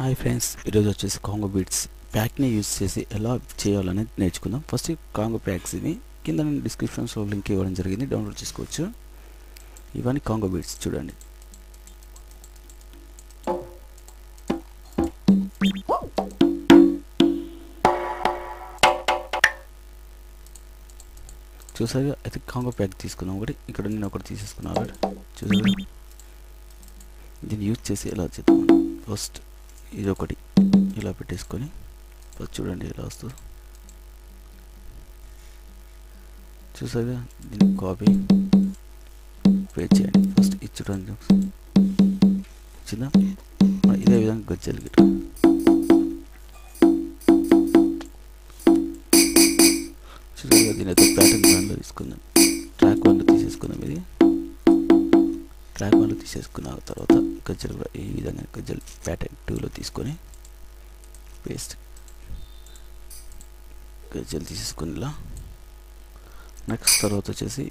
Hi friends, ఈరోజు వచ్చేసి Congo beats ప్యాక్ని use చేసి ఎలా చేయాలనేది నేర్చుకుందాం. ఫస్ట్ కాంగో ప్యాక్స్ ఇవి కింద డిస్క్రిప్షన్స్లో లింక్ ఇవ్వడం జరిగింది, డౌన్లోడ్ చేసుకోవచ్చు. ఇవన్నీ కాంగో బీట్స్ చూడండి. చూసారుగా, అయితే కాంగో ప్యాక్ తీసుకున్నాం ఒకటి, ఇక్కడ నేను ఒకటి తీసేసుకున్నాను. చూసారు, దీన్ని యూజ్ చేసి ఎలా చేద్దాం. ఫస్ట్ ఇదొకటి ఇలా పెట్టేసుకొని ఫస్ట్ చూడండి ఇలా వస్తుంది. చూసారుగా, దీన్ని కాపీ పేస్ట్ చేయండి. ఫస్ట్ ఇది చూడండి చిన్న ఇదే విధంగా గజ్జలు గిట్ట చూసారుగా. దీని అయితే ప్యాటర్న్ దానిలో తీసుకుందాం. ట్రాక్ వన్లో తీసేసుకుందాం. ఇది ట్రాక్ వన్లో తీసేసుకున్న తర్వాత గజ్జలు కూడా ఈ విధంగా గజ్జలు ప్యాటర్న్ టూలో తీసుకొని పేస్ట్ గజ్జలు తీసేసుకునేలా. నెక్స్ట్ తర్వాత వచ్చేసి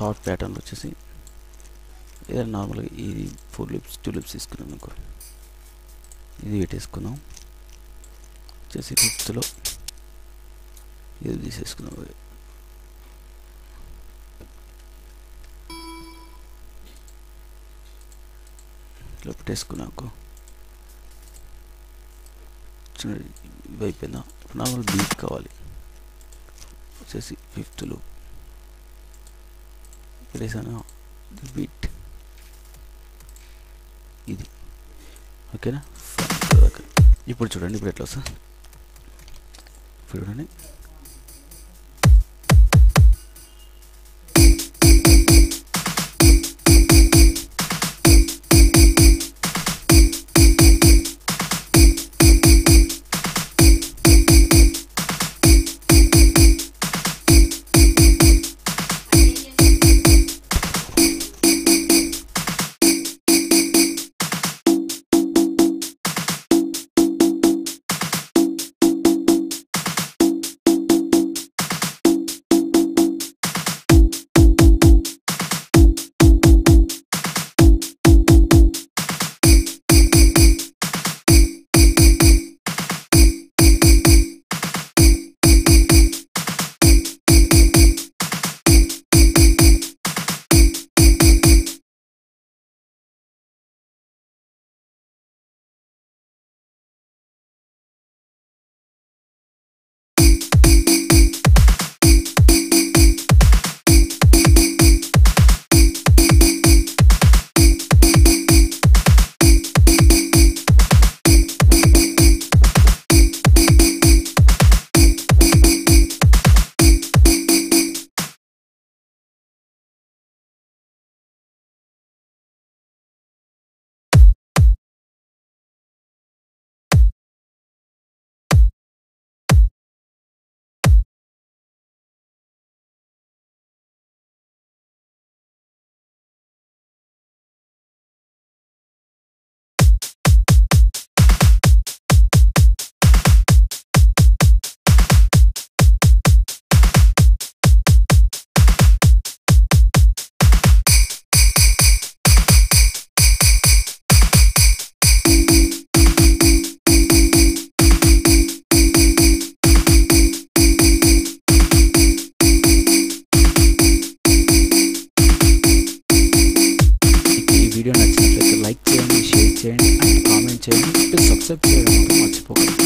థర్డ్ ప్యాటర్న్లో వచ్చేసి ఏదైనా నార్మల్గా ఈ 4 లిప్స్ 2 లిప్స్ తీసుకున్నాం అనుకో, ఇది పెట్టేసుకున్నాం. వచ్చేసి ఫిఫ్త్లో ఇది తీసేసుకున్నాం. పెట్టేసుకున్నాకు చూడండి, ఇవి అయిపోయిందా. నార్మల్ బీట్ కావాలి. వచ్చేసి ఫిఫ్త్లో పెట్టేసాను బీట్, ఇది ఓకేనా. ఇప్పుడు చూడండి, ఇప్పుడు ఎట్లా వస్తుంది చూడండి. వీడియో నచ్చినట్లయితే లైక్ చేయండి, షేర్ చేయండి అండ్ కామెంట్ చేయండి, సబ్స్క్రైబ్ చేయడం మర్చిపోకండి.